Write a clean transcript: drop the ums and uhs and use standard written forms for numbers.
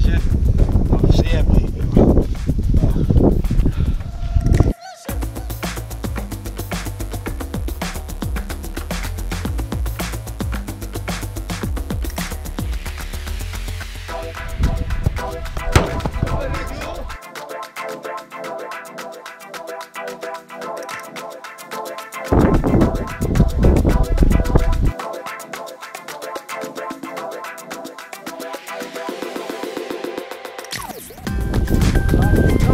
Gracias. Como siempre. Bye.